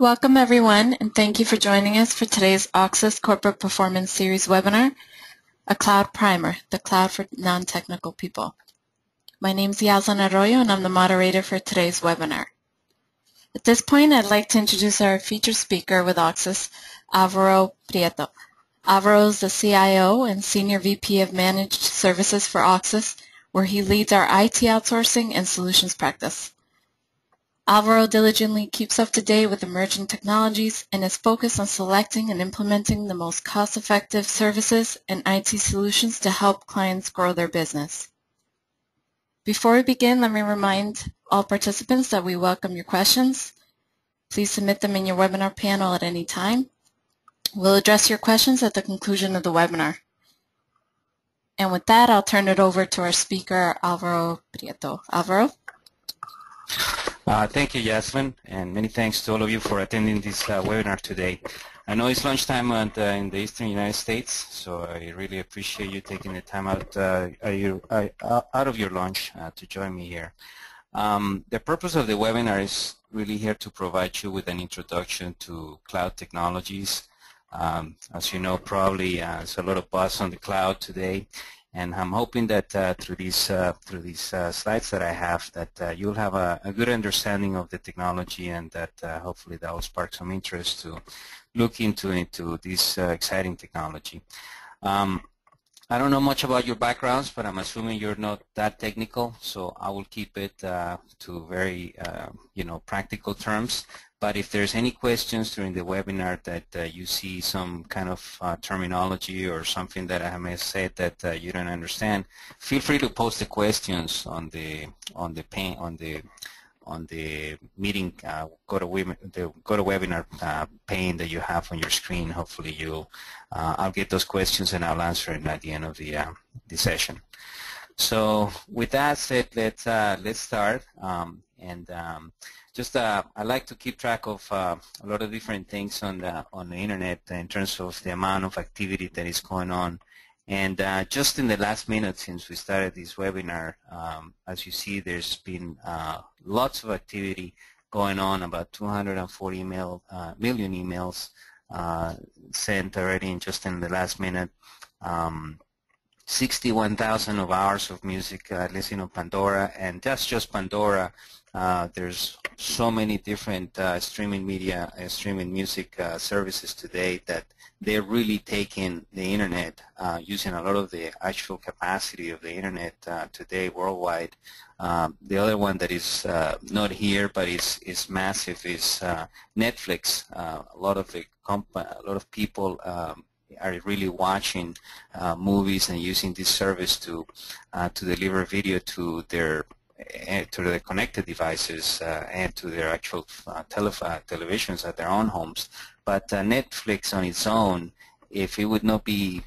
Welcome everyone, and thank you for joining us for today's Auxis Corporate Performance Series webinar, A Cloud Primer, the Cloud for Non-Technical People. My name is Yazan Arroyo, and I'm the moderator for today's webinar. At this point, I'd like to introduce our featured speaker with Auxis, Alvaro Prieto. Alvaro is the CIO and Senior VP of Managed Services for Auxis, where he leads our IT outsourcing and solutions practice. Alvaro diligently keeps up to date with emerging technologies and is focused on selecting and implementing the most cost-effective services and IT solutions to help clients grow their business. Before we begin, let me remind all participants that we welcome your questions. Please submit them in your webinar panel at any time. We'll address your questions at the conclusion of the webinar. And with that, I'll turn it over to our speaker, Alvaro Prieto. Alvaro? Thank you, Yazan, and many thanks to all of you for attending this webinar today. I know it's lunchtime in the eastern United States, so I really appreciate you taking the time out of your lunch to join me here. The purpose of the webinar is really here to provide you with an introduction to cloud technologies. As you know, probably there's a lot of buzz on the cloud today. And I'm hoping that through these slides that I have, that you'll have a good understanding of the technology, and that hopefully that will spark some interest to look into this exciting technology. I don't know much about your backgrounds, but I'm assuming you're not that technical, so I will keep it to very practical terms. But if there's any questions during the webinar that you see some kind of terminology or something that I may have said that you don't understand, feel free to post the questions on the meeting GoToWebinar pane that you have on your screen. Hopefully, I'll get those questions and I'll answer them at the end of the session. So with that said, let's start. I like to keep track of a lot of different things on the internet in terms of the amount of activity that is going on. And just in the last minute since we started this webinar, as you see, there's been lots of activity going on, about 240 million emails sent already in the last minute. 61,000 of hours of music listening on Pandora, and that's just Pandora. There's so many different streaming media and streaming music services today that they're really taking the internet, using a lot of the actual capacity of the internet today worldwide. The other one that is not here but is massive is Netflix. A lot of people are really watching movies and using this service to deliver video to their connected devices and to their actual televisions at their own homes. But Netflix on its own, if it would not be,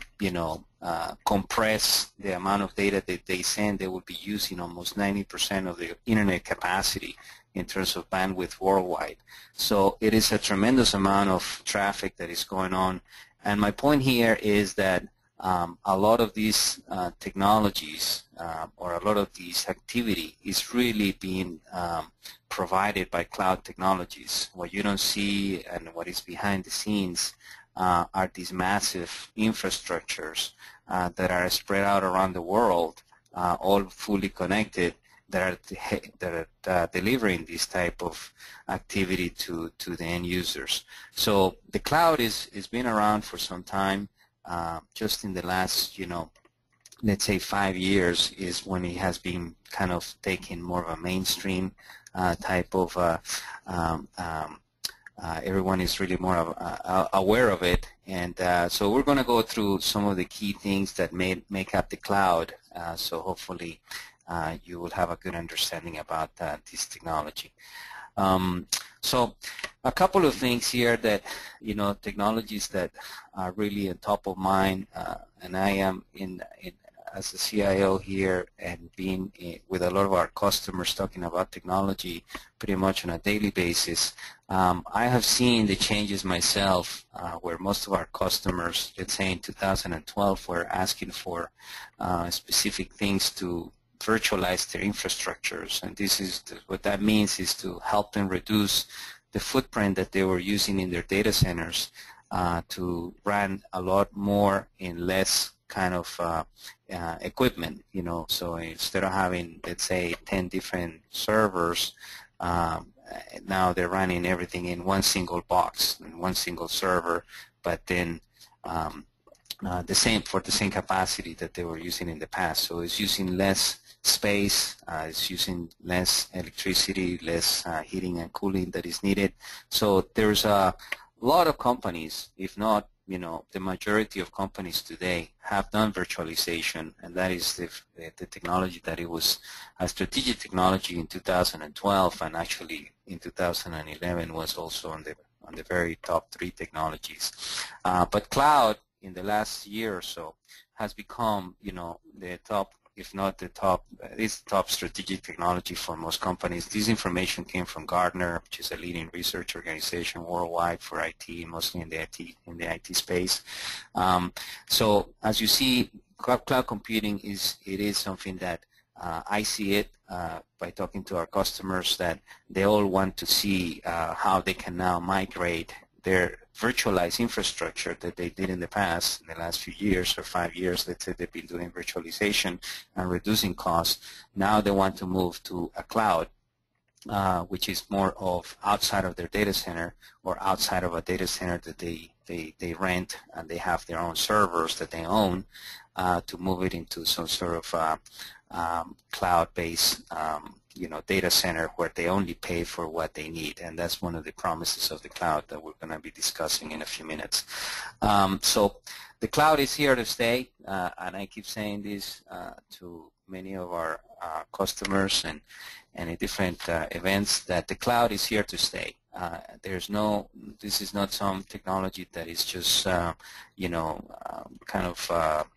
compress the amount of data that they send, they would be using almost 90% of the internet capacity in terms of bandwidth worldwide. So it is a tremendous amount of traffic that is going on. And my point here is that a lot of these technologies or a lot of these activity is really being provided by cloud technologies. What you don't see and what is behind the scenes are these massive infrastructures that are spread out around the world, all fully connected, that are delivering this type of activity to the end users. So the cloud is been around for some time. Just in the last, let's say 5 years is when it has been kind of taking more of a mainstream type of. Everyone is really more aware of it, and so we're going to go through some of the key things that make up the cloud. So hopefully. You will have a good understanding about this technology. So a couple of things here that, technologies that are really on top of mind, and I am as a CIO here and being with a lot of our customers talking about technology pretty much on a daily basis. I have seen the changes myself where most of our customers, let's say in 2012, were asking for specific things to virtualize their infrastructures, and what that means is to help them reduce the footprint that they were using in their data centers to run a lot more in less kind of equipment, you know. So instead of having, let's say, 10 different servers, now they're running everything in one single box, in one single server, but then the same for the same capacity that they were using in the past. So it's using less space, it's using less electricity, less heating and cooling that is needed. So there's a lot of companies, if not, you know, the majority of companies today have done virtualization, and that is the technology that it was a strategic technology in 2012, and actually in 2011 was also on the very top 3 technologies. But cloud in the last year or so has become, you know, the top, if not the top, it's top strategic technology for most companies. This information came from Gartner, which is a leading research organization worldwide for IT, mostly in the IT space. So as you see, cloud computing is, it is something that I see it by talking to our customers, that they all want to see how they can now migrate their virtualized infrastructure that they did in the past, in the last few years or 5 years, let's say they've been doing virtualization and reducing costs. Now they want to move to a cloud, which is more of outside of their data center or outside of a data center that they rent, and they have their own servers that they own, to move it into some sort of cloud-based you know, data center where they only pay for what they need, and that's one of the promises of the cloud that we're going to be discussing in a few minutes. So the cloud is here to stay, and I keep saying this to many of our customers and at different events, that the cloud is here to stay. There's no, this is not some technology that is just, you know, kind of,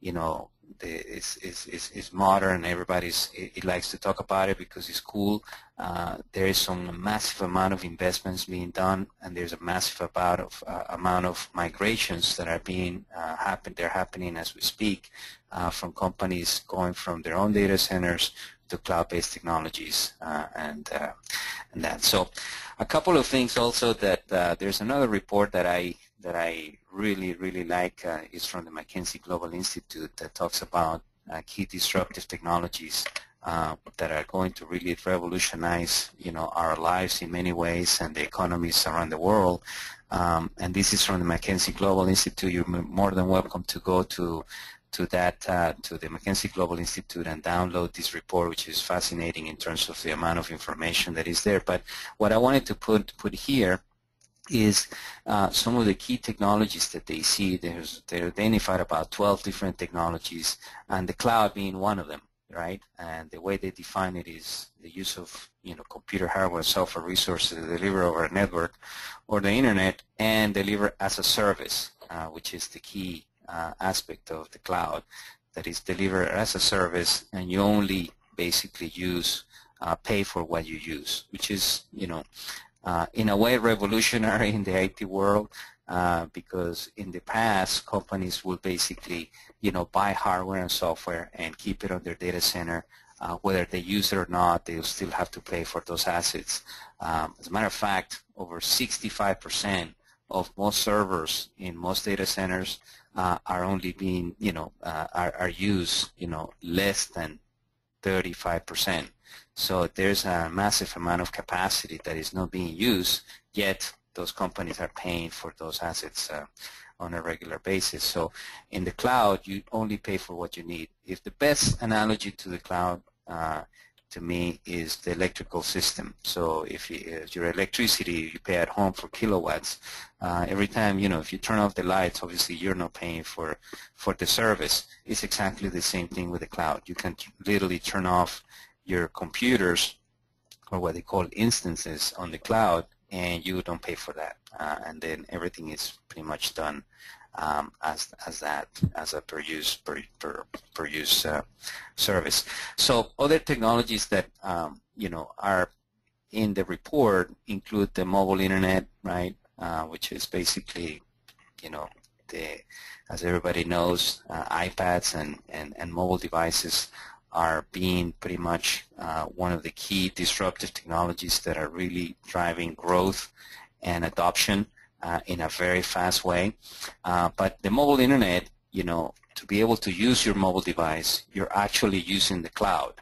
you know, it's modern. Everybody's it likes to talk about it because it's cool. There is some massive amount of investments being done, and there's a massive amount of migrations that are being happening as we speak, from companies going from their own data centers to cloud-based technologies, and that. So, a couple of things also that there's another report that I really like, is from the McKinsey Global Institute, that talks about key disruptive technologies that are going to really revolutionize, you know, our lives in many ways and the economies around the world. And this is from the McKinsey Global Institute. You're more than welcome to go to that, to the McKinsey Global Institute, and download this report, which is fascinating in terms of the amount of information that is there. But what I wanted to put here is some of the key technologies that they see. They identified about 12 different technologies, and the cloud being one of them, right? And the way they define it is the use of, you know, computer hardware, software resources to deliver over a network or the internet and deliver as a service, which is the key aspect of the cloud, that is delivered as a service, and you only basically use, pay for what you use, which is, you know, in a way revolutionary in the IT world, because in the past companies will basically, you know, buy hardware and software and keep it on their data center. Whether they use it or not, they'll still have to pay for those assets. As a matter of fact, over 65% of most servers in most data centers are only being, you know, are used, you know, less than 35%. So there's a massive amount of capacity that is not being used, yet those companies are paying for those assets on a regular basis. So in the cloud, you only pay for what you need. If the best analogy to the cloud to me is the electrical system. So if your electricity, you pay at home for kilowatts, every time, you know, if you turn off the lights, obviously you're not paying for the service. It's exactly the same thing with the cloud. You can literally turn off your computers, or what they call instances, on the cloud, and you don't pay for that, and then everything is pretty much done as a per use service. So other technologies that you know, are in the report include the mobile internet, right, which is basically, you know, the, as everybody knows, iPads and mobile devices are being pretty much one of the key disruptive technologies that are really driving growth and adoption in a very fast way. But the mobile internet, you know, to be able to use your mobile device, you're actually using the cloud.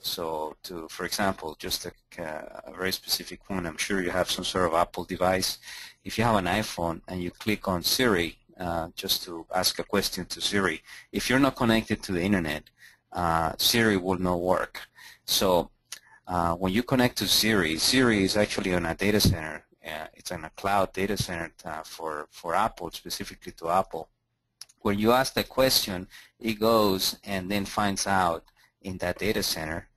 So, for example, just a very specific one, I'm sure you have some sort of Apple device. If you have an iPhone and you click on Siri just to ask a question to Siri, if you're not connected to the internet, Siri will not work. So when you connect to Siri, Siri is actually on a data center. It's on a cloud data center for Apple, specifically to Apple. When you ask the question, it goes and then finds out in that data center,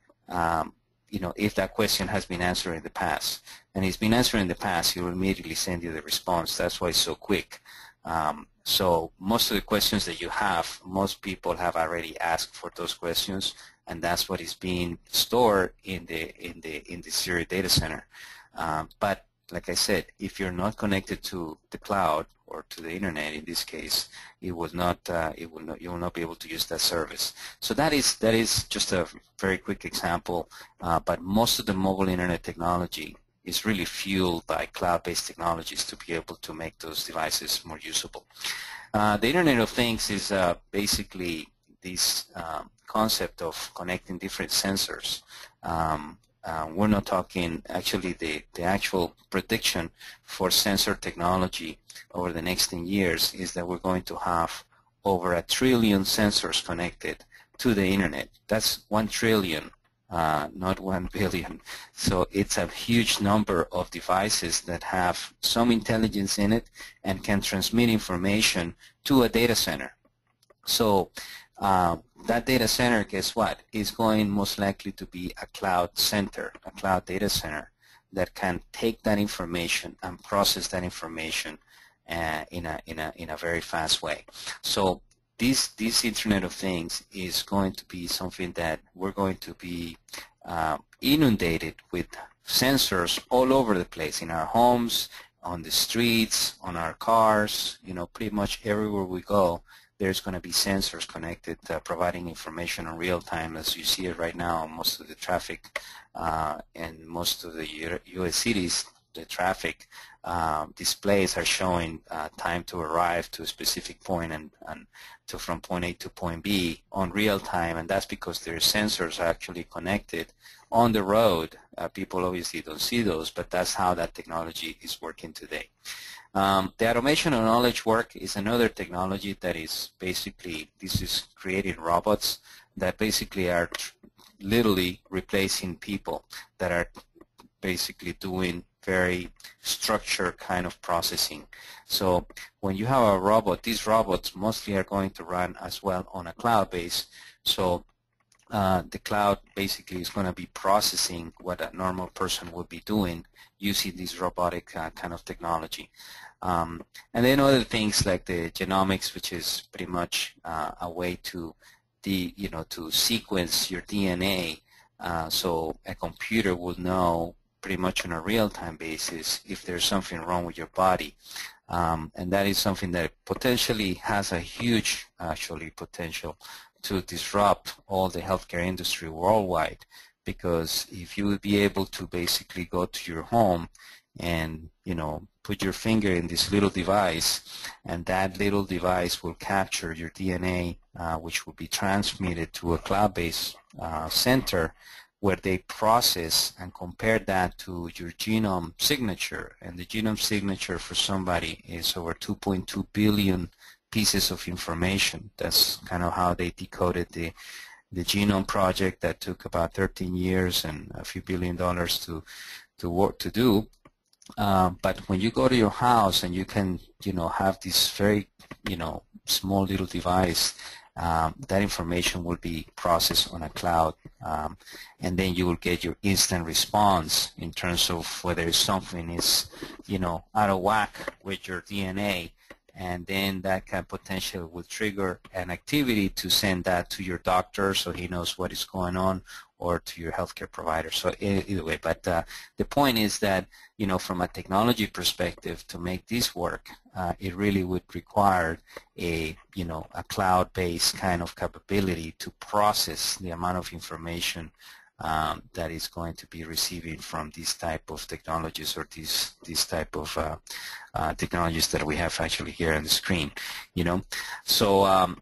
you know, if that question has been answered in the past. And it's been answered in the past, it will immediately send you the response. That's why it's so quick. So most of the questions that you have, most people have already asked for those questions, and that's what is being stored in the Siri data center. But like I said, if you're not connected to the cloud or to the internet, in this case, it will not, you will not be able to use that service. So that is just a very quick example. But most of the mobile internet technology is really fueled by cloud-based technologies to be able to make those devices more usable. The Internet of Things is basically this concept of connecting different sensors. We're not talking actually the actual prediction for sensor technology over the next 10 years is that we're going to have over 1 trillion sensors connected to the internet. That's 1 trillion, not 1 billion. So it's a huge number of devices that have some intelligence in it and can transmit information to a data center. So that data center, guess what, is going most likely to be a cloud center, a cloud data center that can take that information and process that information in a very fast way. So this Internet of Things is going to be something that we're going to be inundated with sensors all over the place, in our homes, on the streets, on our cars, you know, pretty much everywhere we go. There's going to be sensors connected, providing information in real time, as you see it right now. Most of the traffic and most of the U.S. cities, the traffic displays are showing time to arrive to a specific point and to from point A to point B on real time, and that's because their sensors are actually connected on the road. People obviously don't see those, but that's how that technology is working today. The automation of knowledge work is another technology that is basically, this is creating robots that basically are literally replacing people that are basically doing very structured kind of processing. So when you have a robot, these robots mostly are going to run as well on a cloud base. So the cloud basically is going to be processing what a normal person would be doing using this robotic kind of technology. And then other things like the genomics, which is pretty much a way to, you know, to sequence your DNA. So a computer will know pretty much on a real-time basis if there's something wrong with your body. And that is something that potentially has a huge, actually, potential to disrupt all the healthcare industry worldwide, because if you would be able to basically go to your home and, you know, put your finger in this little device, and that little device will capture your DNA, which will be transmitted to a cloud-based center where they process and compare that to your genome signature. And the genome signature for somebody is over 2.2 billion pieces of information. That's kind of how they decoded the genome project that took about 13 years and a few $1 billion to do. But when you go to your house and you can, you know, have this very, you know, small little device, that information will be processed on a cloud, and then you will get your instant response in terms of whether something is, you know, out of whack with your DNA. and then that can potentially will trigger an activity to send that to your doctor so he knows what is going on, or to your healthcare provider. So either way, but the point is that, you know, from a technology perspective, to make this work, it really would require a, you know, a cloud-based kind of capability to process the amount of information that is going to be receiving from these type of technologies, or these type of technologies that we have actually here on the screen, you know. So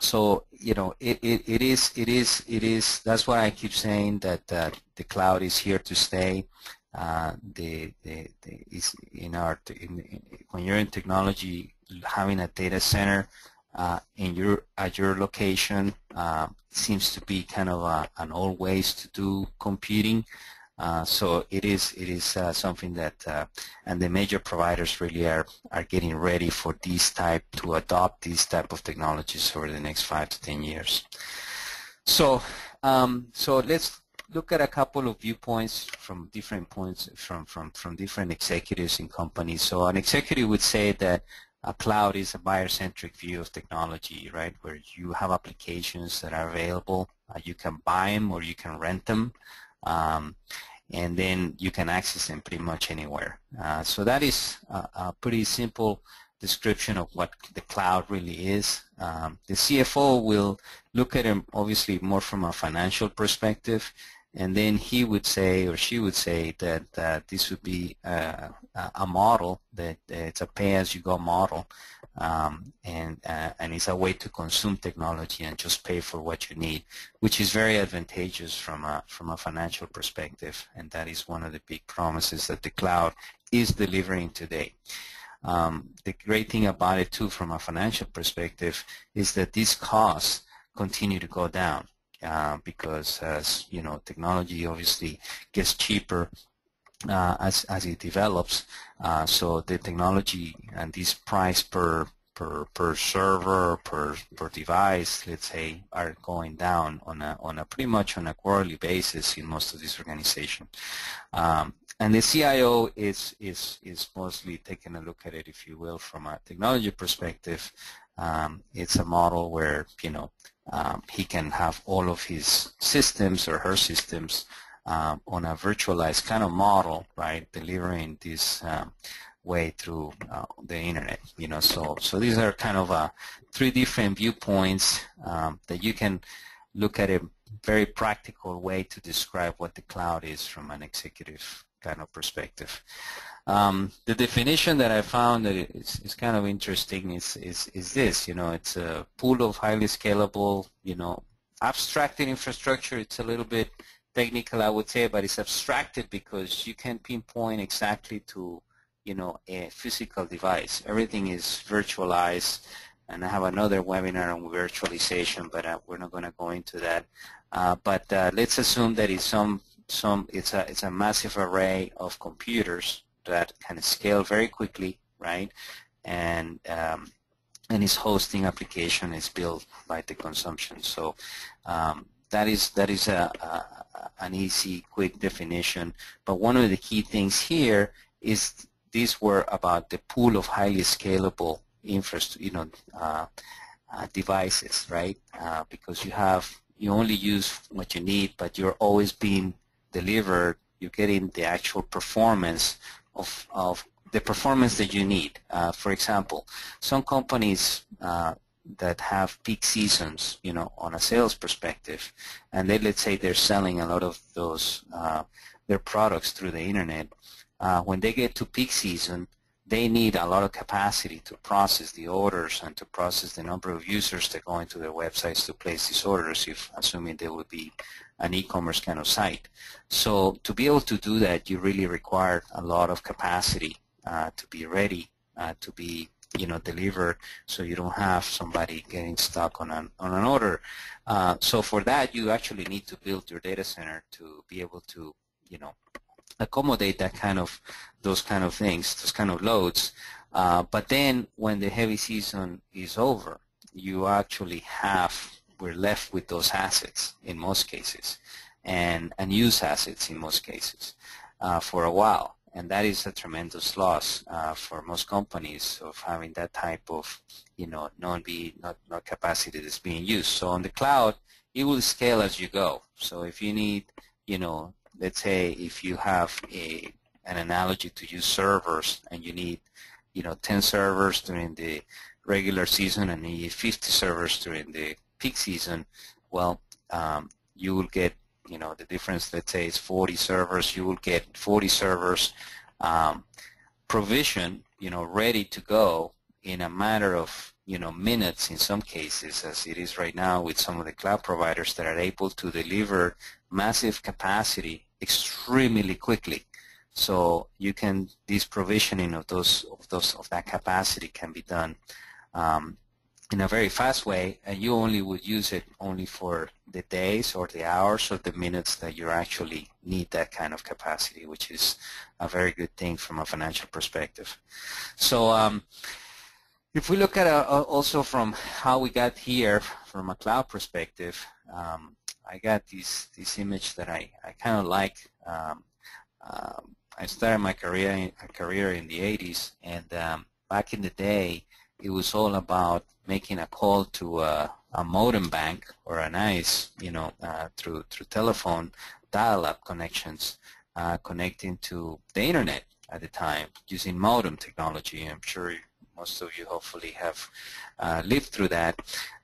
so you know, it is. That's why I keep saying that the cloud is here to stay. When you're in technology, having a data center at your location seems to be kind of an old ways to do computing. So it is something that, and the major providers really are getting ready for these type, to adopt these type of technologies over the next 5 to 10 years. So so let's look at a couple of viewpoints from different points, from different executives in companies. So an executive would say that a cloud is a buyer-centric view of technology, right? Where you have applications that are available, you can buy them or you can rent them, and then you can access them pretty much anywhere. So that is a pretty simple description of what the cloud really is. The CFO will look at it obviously more from a financial perspective, and then he would say, or she would say, that this would be a model, that it's a pay-as-you-go model, and it's a way to consume technology and just pay for what you need, which is very advantageous from a financial perspective, and that is one of the big promises that the cloud is delivering today. The great thing about it too, from a financial perspective, is that these costs continue to go down, because as you know, technology obviously gets cheaper as it develops. So the technology and this price per server, per device, let's say, are going down on a pretty much on a quarterly basis in most of these organizations. And the CIO is mostly taking a look at it, if you will, from a technology perspective. It's a model where, you know, he can have all of his systems or her systems on a virtualized kind of model, right, delivering this way through the internet, you know. So these are kind of three different viewpoints that you can look at, a very practical way to describe what the cloud is from an executive kind of perspective. The definition that I found that is kind of interesting is this, you know, it's a pool of highly scalable, you know, abstracted infrastructure. It's a little bit technical, I would say, but it's abstracted because you can't pinpoint exactly to, you know, a physical device. Everything is virtualized, and I have another webinar on virtualization, but we're not going to go into that. But let's assume that it's a massive array of computers that can scale very quickly, right? And its hosting application is built by the consumption. So that is an easy, quick definition. But one of the key things here is these were about the pool of highly scalable infrastructure, you know, devices, right? Because you only use what you need, but you're always being delivered. You're getting the actual performance of the performance that you need. For example, some companies that have peak seasons, you know, on a sales perspective, and they, let's say, they're selling a lot of those their products through the internet. When they get to peak season, they need a lot of capacity to process the orders and to process the number of users that go into their websites to place these orders, if assuming they would be an e-commerce kind of site. So to be able to do that, you really require a lot of capacity to be ready, to be, you know, delivered, so you don't have somebody getting stuck on an order. So for that, you actually need to build your data center to be able to, you know, accommodate that kind of, those kind of things, those kind of loads. But then when the heavy season is over, you actually we're left with those assets in most cases, and unused assets in most cases for a while. And that is a tremendous loss for most companies of having that type of, not capacity that's being used. So on the cloud, it will scale as you go. So if you need, let's say if you have an analogy to use servers and you need, 10 servers during the regular season and you need 50 servers during the peak season, well, you will get, the difference, let's say, is 40 servers. You will get 40 servers provisioned, ready to go in a matter of, minutes in some cases, as it is right now with some of the cloud providers that are able to deliver massive capacity extremely quickly. So you can, this provisioning of that capacity can be done in a very fast way, and you only would use it only for the days or the hours or the minutes that you actually need that kind of capacity, which is a very good thing from a financial perspective. So if we look at also from how we got here from a cloud perspective, I got this image that I kind of like. I started my career in the 80s, and back in the day, it was all about making a call to a modem bank or an ICE, through telephone dial-up connections, connecting to the internet at the time using modem technology. I'm sure most of you hopefully have lived through that,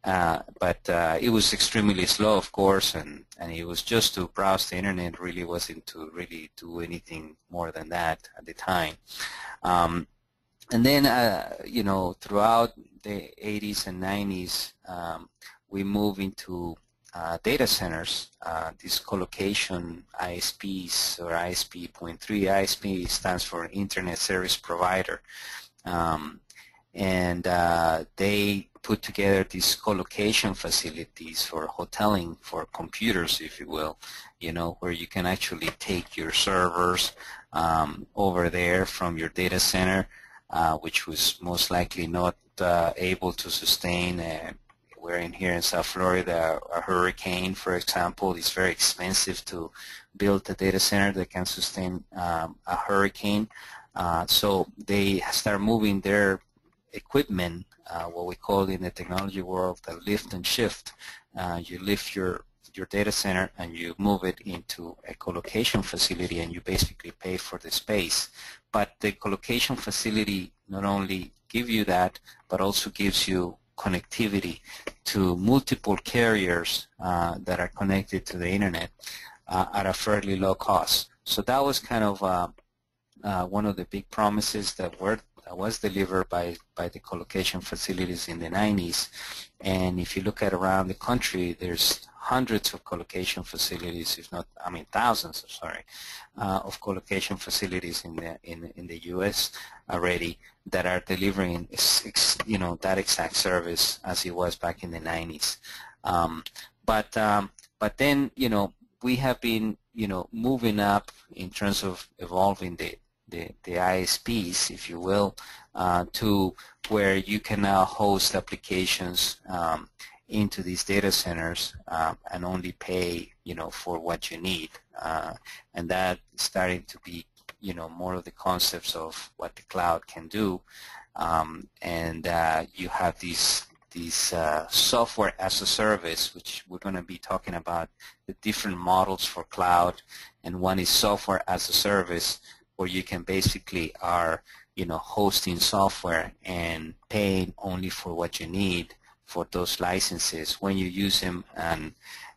but it was extremely slow, of course, and it was just to browse the internet. Really wasn't to really do anything more than that at the time. And then, throughout the 80s and 90s, we moved into data centers, these colocation ISPs or ISP.3. ISP stands for Internet Service Provider. And they put together these colocation facilities for hoteling, for computers, if you will, where you can actually take your servers over there from your data center, which was most likely not able to sustain, we're in here in South Florida, a hurricane, for example. It's very expensive to build a data center that can sustain a hurricane. So they start moving their equipment, what we call in the technology world the lift and shift. You lift your data center and you move it into a colocation facility, and you basically pay for the space. But the colocation facility not only gives you that, but also gives you connectivity to multiple carriers that are connected to the internet at a fairly low cost. So that was kind of one of the big promises that was delivered by the colocation facilities in the 90s. And if you look at around the country, there's hundreds of colocation facilities, if not, I mean thousands, sorry, of colocation facilities in the U.S. already that are delivering, that exact service as it was back in the 90s. But then, we have been, moving up in terms of evolving the ISPs, if you will, to where you can now host applications into these data centers and only pay, for what you need. And that is starting to be, more of the concepts of what the cloud can do. And you have these software as a service, which we're going to be talking about the different models for cloud. And one is software as a service, where you can basically are, hosting software and paying only for what you need for those licenses when you use them,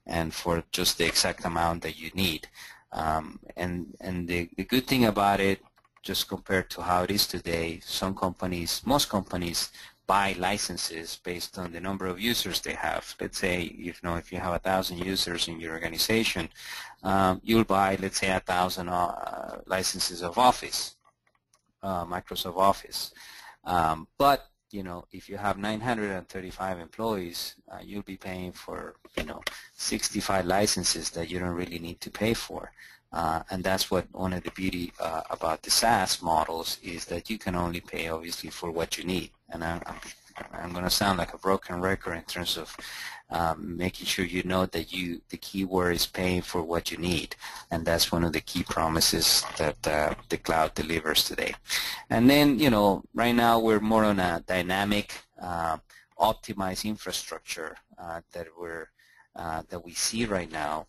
and for just the exact amount that you need. And the good thing about it, just compared to how it is today, most companies buy licenses based on the number of users they have. Let's say, if you have 1,000 users in your organization, you'll buy, let's say, 1,000 licenses of Office, Microsoft Office. But if you have 935 employees, you'll be paying for, 65 licenses that you don't really need to pay for. And that's what one of the beauty about the SaaS models is, that you can only pay, obviously, for what you need. And I'm I'm going to sound like a broken record in terms of making sure you know that the keyword is paying for what you need, and that's one of the key promises that the cloud delivers today. And then, you know, right now we're more on a dynamic, optimized infrastructure that we see right now,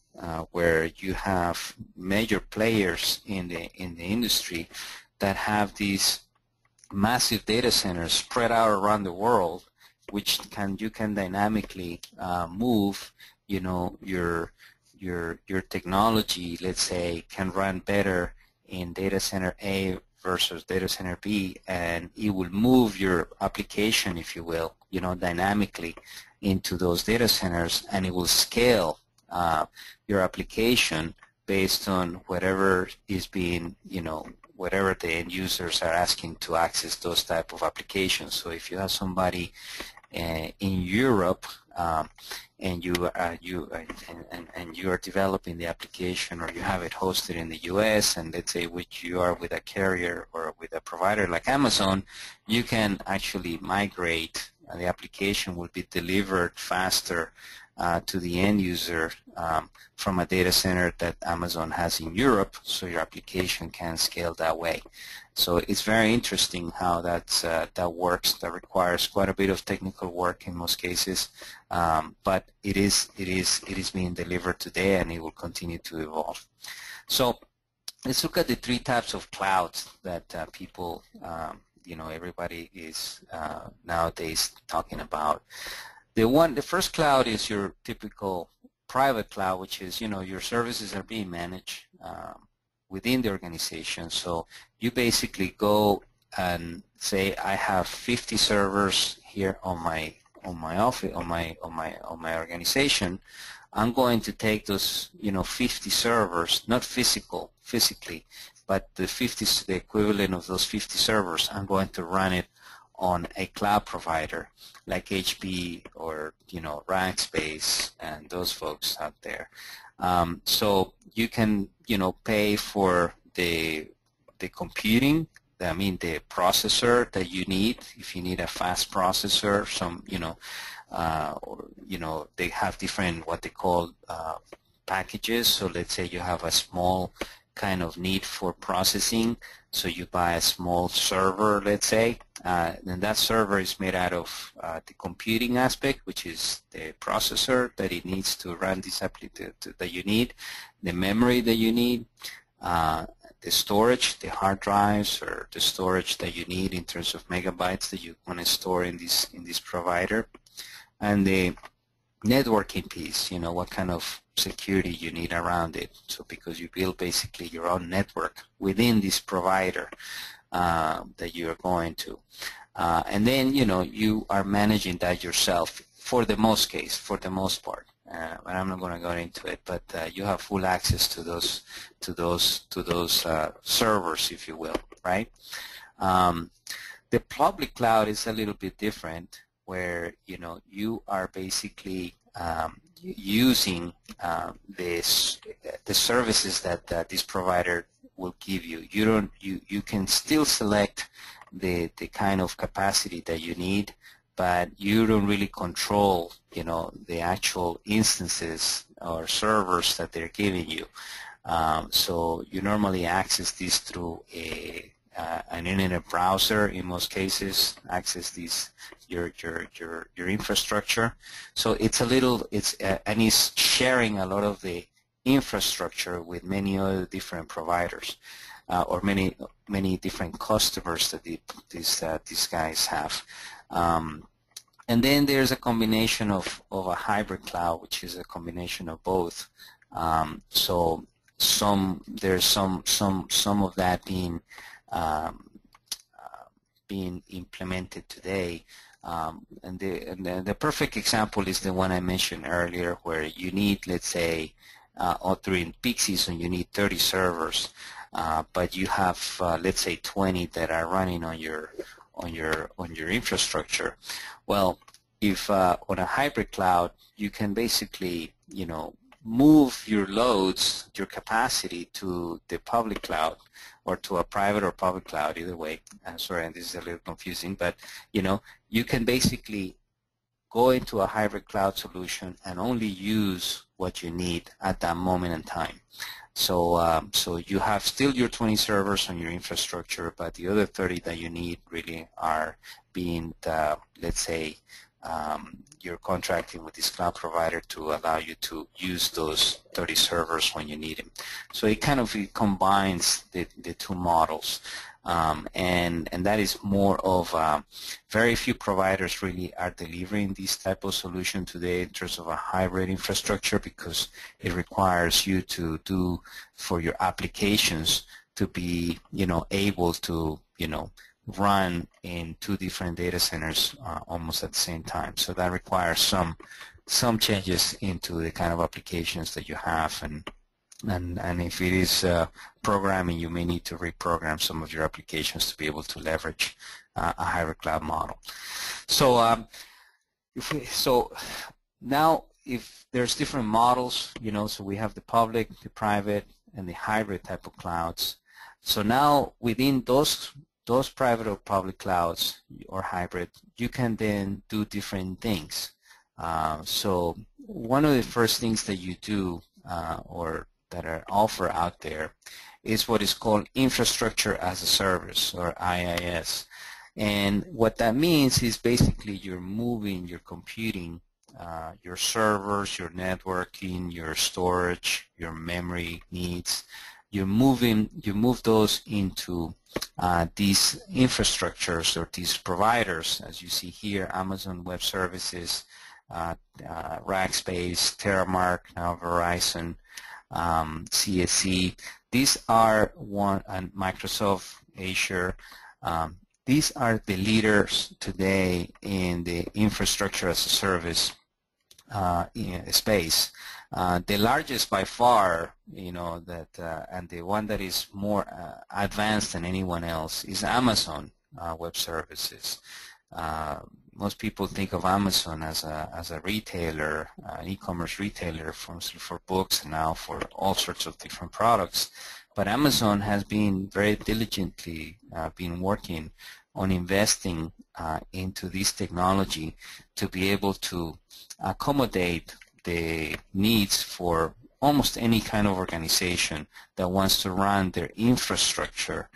where you have major players in the industry that have these massive data centers spread out around the world, which you can dynamically move. You know, your technology, let's say, can run better in data center A versus data center B, and it will move your application, if you will, you know, dynamically into those data centers, and it will scale your application based on whatever is being, you know, whatever the end users are asking to access those type of applications. So if you have somebody in Europe and you are developing the application, or you have it hosted in the US, and let's say which you are with a carrier or with a provider like Amazon, you can actually migrate. The application will be delivered faster to the end user from a data center that Amazon has in Europe, so your application can scale that way. So it's very interesting how that works. That requires quite a bit of technical work in most cases, but it is being delivered today, and it will continue to evolve. So let's look at the three types of clouds that people, you know, everybody is nowadays talking about. The first cloud is your typical private cloud, which is, you know, your services are being managed within the organization. So you basically go and say, I have 50 servers here on my organization. I'm going to take those, you know, 50 servers, not physically, but the equivalent of those 50 servers. I'm going to run it on a cloud provider like HP or, you know, Rackspace and those folks out there. So you can, you know, pay for the computing, I mean the processor that you need. If you need a fast processor, some, you know, they have different what they call packages. So let's say you have a small kind of need for processing, so you buy a small server, let's say, and that server is made out of the computing aspect, which is the processor that it needs to run this application that you need, the memory that you need, the storage, the hard drives, or the storage that you need in terms of megabytes that you want to store in this provider, and the networking piece, you know, what kind of security you need around it. So because you build basically your own network within this provider that you are going to, and then, you know, you are managing that yourself for the most part. And I'm not going to go into it, but you have full access to those servers, if you will, right? The public cloud is a little bit different, where, you know, you are basically using the services that this provider will give you. You can still select the kind of capacity that you need, but you don't really control, you know, the actual instances or servers that they're giving you. So you normally access these through an internet browser, in most cases, access these your infrastructure. So it's a little, and it's sharing a lot of the infrastructure with many other different providers, or many different customers that these guys have. And then there's a combination of a hybrid cloud, which is a combination of both. So there's some of that being implemented today, and the perfect example is the one I mentioned earlier, where you need, let's say, during peak season, you need 30 servers, but you have let's say 20 that are running on your infrastructure. Well, if on a hybrid cloud, you can basically, you know, move your loads, your capacity to the public cloud or to a private or public cloud, either way. I'm sorry, and this is a little confusing, but you know, you can basically go into a hybrid cloud solution and only use what you need at that moment in time. So, so you have still your 20 servers on your infrastructure, but the other 30 that you need really are being, let's say, you're contracting with this cloud provider to allow you to use those 30 servers when you need them. So it kind of combines the two models. And that is more of very few providers really are delivering this type of solution today in terms of a hybrid infrastructure, because it requires you to do for your applications to be, you know, able to, you know, run in two different data centers almost at the same time. So that requires some changes into the kind of applications that you have, and if it is programming, you may need to reprogram some of your applications to be able to leverage a hybrid cloud model. So so now if there's different models, you know, so we have the public, the private, and the hybrid type of clouds. So now within those private or public clouds or hybrid, you can then do different things. So one of the first things that you do or that are offered out there is what is called infrastructure as a service, or IaaS. And what that means is basically you're moving your computing, your servers, your networking, your storage, your memory needs, you move those into these infrastructures or these providers, as you see here, Amazon Web Services, Rackspace, Terremark, now Verizon, CSC. These are one, and Microsoft Azure. These are the leaders today in the infrastructure as a service space. The largest by far, you know, that and the one that is more advanced than anyone else is Amazon Web Services. Most people think of Amazon as a retailer, an e-commerce retailer for books and now for all sorts of different products. But Amazon has been very diligently been working on investing into this technology to be able to accommodate the needs for almost any kind of organization that wants to run their infrastructure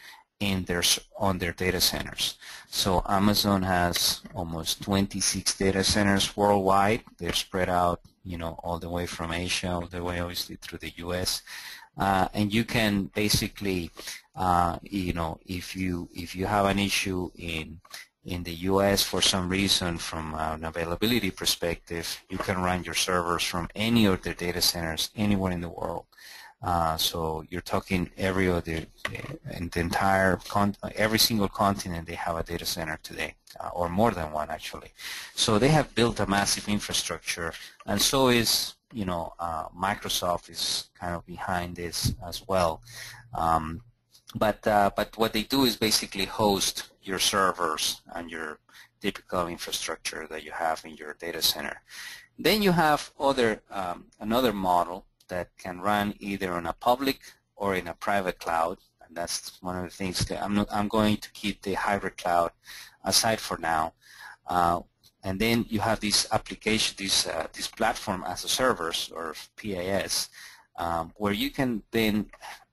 on their data centers. So Amazon has almost 26 data centers worldwide. They're spread out, you know, all the way from Asia, all the way obviously through the US. And you can basically, you know, if you have an issue in the US for some reason from an availability perspective, you can run your servers from any of their data centers anywhere in the world. So you're talking every single continent they have a data center today, or more than one actually. So they have built a massive infrastructure, and so is, you know, Microsoft is kind of behind this as well. But what they do is basically host your servers and your typical infrastructure that you have in your data center. Then you have another model that can run either on a public or in a private cloud, and that's one of the things that I'm going to keep the hybrid cloud aside for now. And then you have these application, these platform as a service, or PaaS, where you can then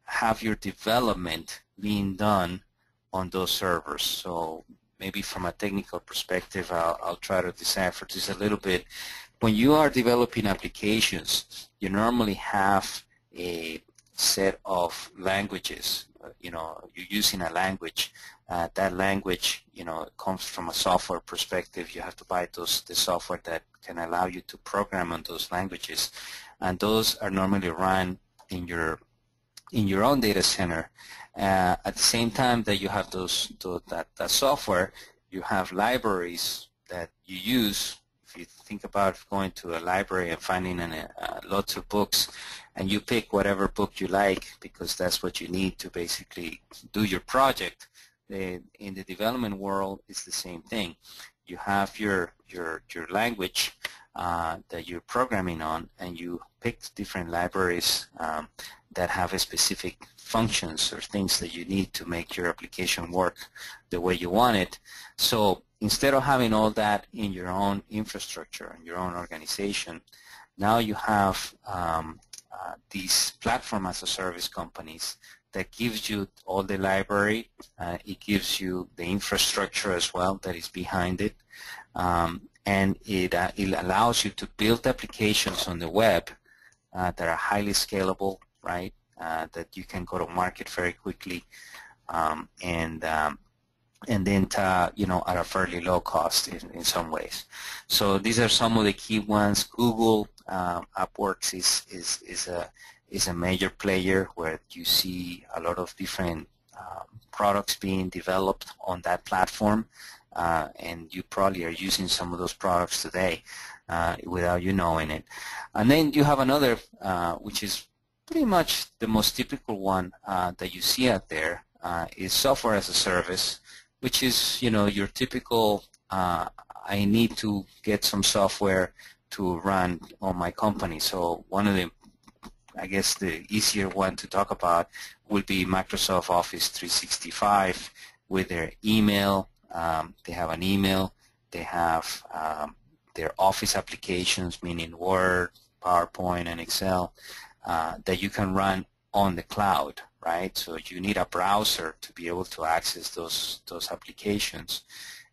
have your development being done on those servers. So maybe from a technical perspective, I'll try to decipher this a little bit. When you are developing applications, you normally have a set of languages. You know, you're using a language. That language, you know, comes from a software perspective. You have to buy the software that can allow you to program on those languages, and those are normally run in your own data center. At the same time that you have that software, you have libraries that you use. If you think about going to a library and finding lots of books, and you pick whatever book you like because that's what you need to basically do your project, in the development world it's the same thing. You have your language that you're programming on, and you picked different libraries that have a specific functions or things that you need to make your application work the way you want it. So instead of having all that in your own infrastructure, in your own organization, now you have these platform as a service companies that gives you all the library. It gives you the infrastructure as well that is behind it. And it allows you to build applications on the web that are highly scalable, right? That you can go to market very quickly, and then you know, at a fairly low cost in some ways. So these are some of the key ones. Google AppWorks is a major player where you see a lot of different products being developed on that platform, and you probably are using some of those products today without you knowing it. And then you have another which is pretty much the most typical one that you see out there is software as a service, which is, you know, your typical I need to get some software to run on my company. So one of the, I guess the easier one to talk about would be Microsoft Office 365 with their email. They have an email, they have their Office applications, meaning Word, PowerPoint, and Excel, that you can run on the cloud, right? So you need a browser to be able to access those applications.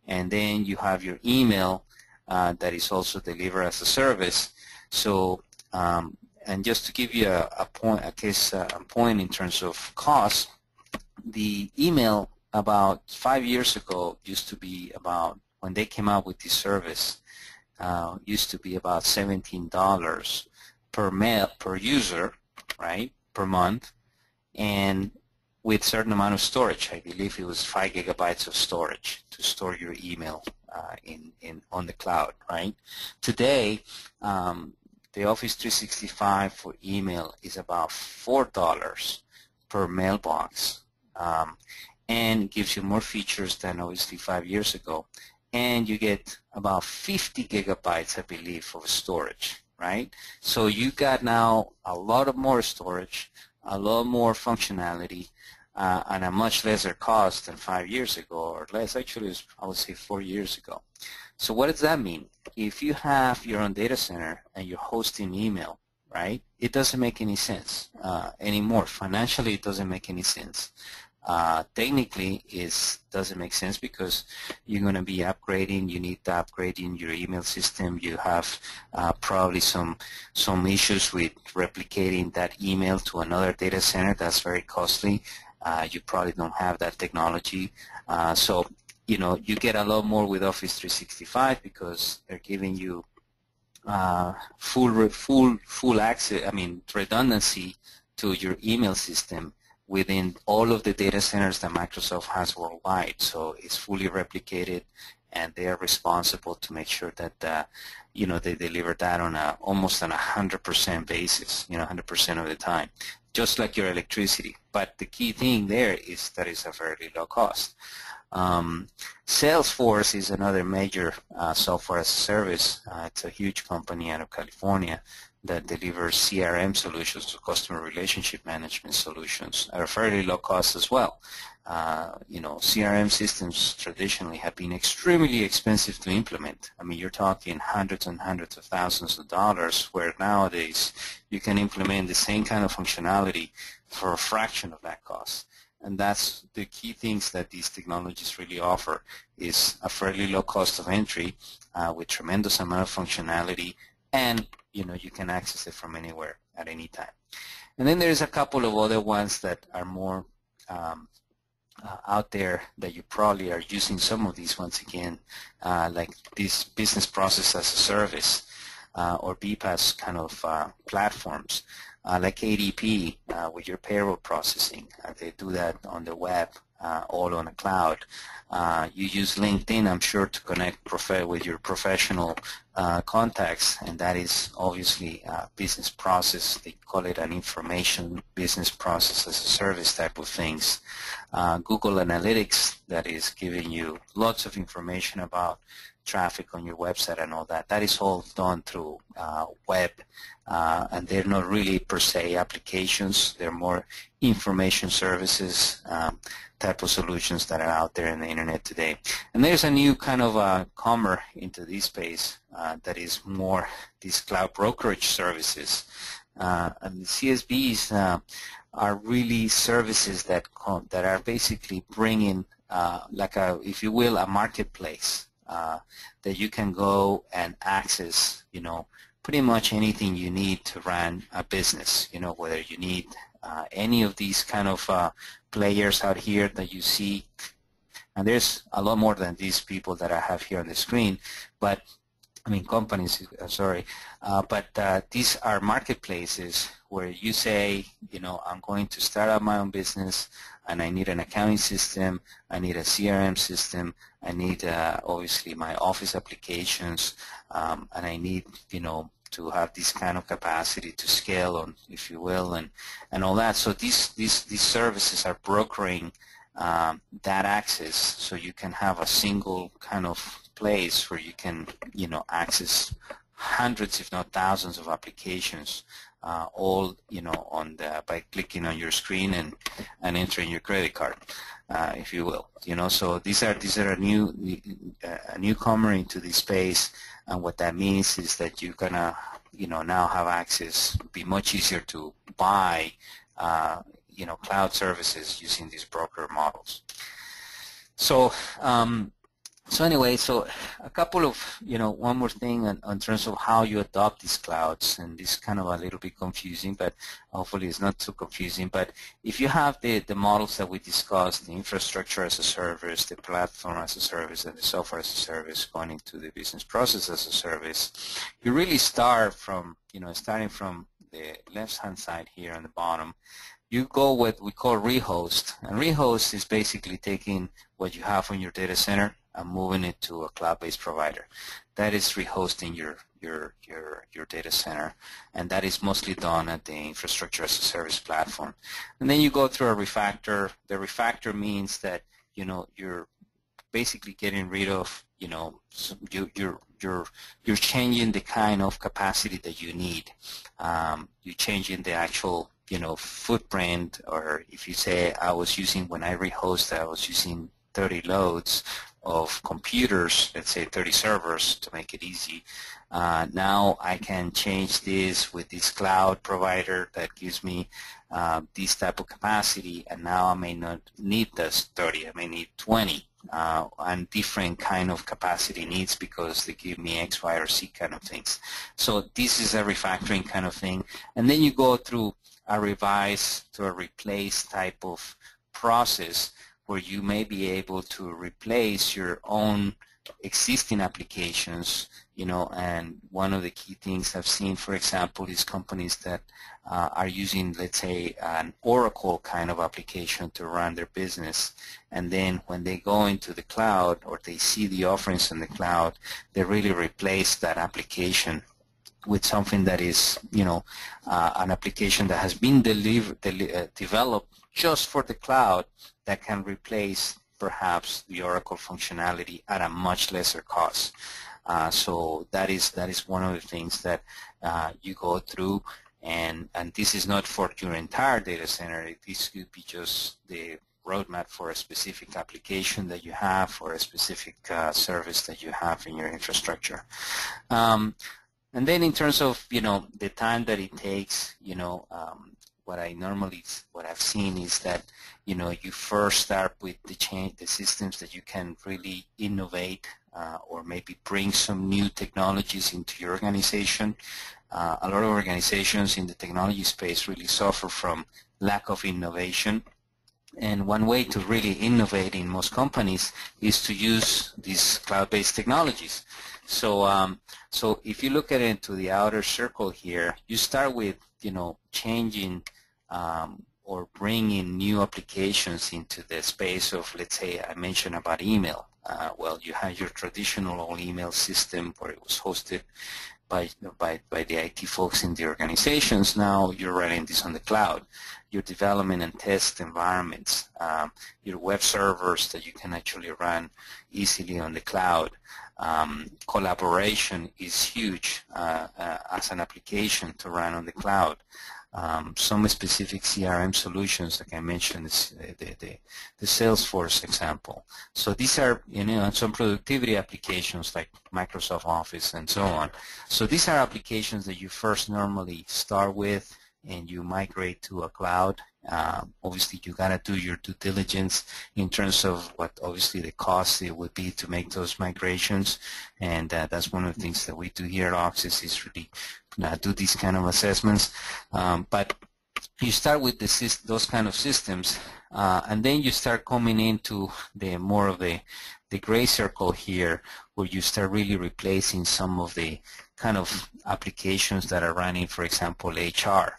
And then you have your email that is also delivered as a service. So, and just to give you a case in point in terms of cost, the email about 5 years ago used to be about, when they came out with this service, used to be about $17 per mail, per user, right, per month, and with certain amount of storage. I believe it was 5 gigabytes of storage to store your email on the cloud, right? Today, the Office 365 for email is about $4 per mailbox, and gives you more features than obviously 5 years ago, and you get about 50 gigabytes, I believe, of storage. Right? So you got now a lot of more storage, a lot more functionality, and a much lesser cost than 5 years ago, or less, actually, I would say 4 years ago. So what does that mean? If you have your own data center and you're hosting email, right, it doesn't make any sense anymore. Financially, it doesn't make any sense. Technically, it doesn't make sense because you're going to be upgrading. You need to upgrade in your email system. You have probably some issues with replicating that email to another data center. That's very costly. You probably don't have that technology. So, you know, you get a lot more with Office 365 because they're giving you full access, I mean, redundancy to your email system within all of the data centers that Microsoft has worldwide. So it's fully replicated, and they are responsible to make sure that, you know, they deliver that on a, almost on 100% basis, you know, 100% of the time, just like your electricity. But the key thing there is that it's a fairly low cost. Salesforce is another major software as a service. It's a huge company out of California that delivers CRM solutions, to customer relationship management solutions, at a fairly low cost as well. You know, CRM systems traditionally have been extremely expensive to implement. I mean, you're talking hundreds and hundreds of thousands of dollars, where nowadays you can implement the same kind of functionality for a fraction of that cost. And that's the key things that these technologies really offer, is a fairly low cost of entry with tremendous amount of functionality, and you know, you can access it from anywhere at any time. And then there's a couple of other ones that are more out there that you probably are using some of these once again, like this business process as a service or BPaaS kind of platforms, like ADP with your payroll processing. They do that on the web, all on the cloud. You use LinkedIn, I'm sure, to connect with your professional contacts, and that is obviously a business process. They call it an information business process as a service type of things. Google Analytics, that is giving you lots of information about traffic on your website and all that. That is all done through web, and they're not really per se applications. They're more information services type of solutions that are out there in the internet today. And there's a new kind of comer into this space that is more these cloud brokerage services. And the CSBs are really services that are basically bringing like a, if you will, a marketplace that you can go and access, you know, pretty much anything you need to run a business, you know, whether you need any of these kind of players out here that you see. And there's a lot more than these people that I have here on the screen, but I mean companies, but these are marketplaces where you say, you know, I'm going to start up my own business and I need an accounting system, I need a CRM system, I need obviously my office applications, and I need, you know, to have this kind of capacity to scale on, if you will, and all that. So these services are brokering that access, so you can have a single kind of place where you can, you know, access hundreds, if not thousands, of applications, all, you know, on the, by clicking on your screen and entering your credit card, if you will, you know. So these are a newcomer into this space, and what that means is that you're gonna, you know, now have access. Be much easier to buy, you know, cloud services using these broker models. So. So anyway, so a couple of, you know, one more thing in terms of how you adopt these clouds, and this is kind of a little bit confusing, but hopefully it's not too confusing. But if you have the models that we discussed, the infrastructure as a service, the platform as a service, and the software as a service going into the business process as a service, you really start from, you know, starting from the left-hand side here on the bottom. You go with what we call rehost, and rehost is basically taking what you have on your data center and moving it to a cloud-based provider. That is rehosting your data center, and that is mostly done at the infrastructure as a service platform. And then you go through a refactor. The refactor means that, you know, you're basically getting rid of, you know, you're changing the kind of capacity that you need. You're changing the actual, you know, footprint, or if you say I was using, when I rehost, I was using 30 loads of computers, let's say 30 servers to make it easy. Now I can change this with this cloud provider that gives me this type of capacity, and now I may not need this 30, I may need 20 and different kind of capacity needs because they give me X, Y, or Z kind of things. So this is a refactoring kind of thing. And then you go through a revise to a replace type of process where you may be able to replace your own existing applications, you know. And one of the key things I've seen, for example, is companies that are using, let's say, an Oracle kind of application to run their business, and then when they go into the cloud or they see the offerings in the cloud, they really replace that application with something that is, you know, an application that has been developed just for the cloud that can replace perhaps the Oracle functionality at a much lesser cost. So that is one of the things that you go through, and this is not for your entire data center. This could be just the roadmap for a specific application that you have or a specific service that you have in your infrastructure. And then in terms of, you know, the time that it takes, you know, what I've seen is that, you know, you first start with the systems that you can really innovate or maybe bring some new technologies into your organization. A lot of organizations in the technology space really suffer from lack of innovation. And one way to really innovate in most companies is to use these cloud-based technologies. So, so if you look at it into the outer circle here, you start with, you know, changing or bringing new applications into the space of, let's say, I mentioned about email. Well, you had your traditional old email system where it was hosted. by the IT folks in the organizations. Now you're running this on the cloud. Your development and test environments, your web servers that you can actually run easily on the cloud. Collaboration is huge as an application to run on the cloud. Some specific CRM solutions, like I mentioned, is the Salesforce example. So these are, some productivity applications like Microsoft Office and so on. So these are applications that you first normally start with and you migrate to a cloud. Obviously, you gotta do your due diligence in terms of what obviously the cost it would be to make those migrations, and that's one of the things that we do here at Auxis is really do these kind of assessments. But you start with those kind of systems, and then you start coming into the more of the gray circle here, where you start really replacing some of the kind of applications that are running, for example, HR.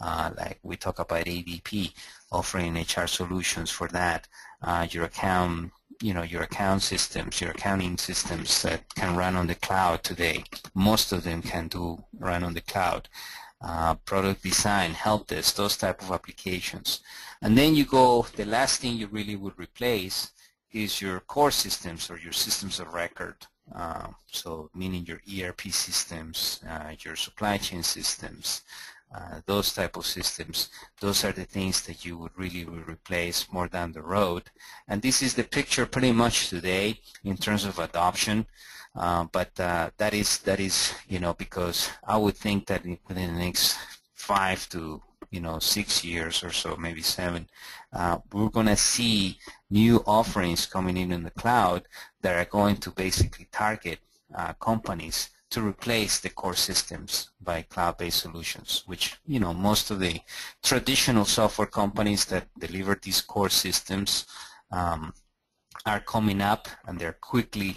Like we talk about ADP, offering HR solutions for that, your account systems, your accounting systems that can run on the cloud today. Most of them can run on the cloud. Product design, help desk, those type of applications. And then you go, the last thing you really would replace is your core systems or your systems of record. So meaning your ERP systems, your supply chain systems, those type of systems. Those are the things that you would really replace more down the road. And this is the picture pretty much today in terms of adoption. But that is because I would think that within the next 5 to 6 years or so, maybe 7, we're going to see new offerings coming in the cloud that are going to basically target companies to replace the core systems by cloud-based solutions, which most of the traditional software companies that deliver these core systems are coming up, and they're quickly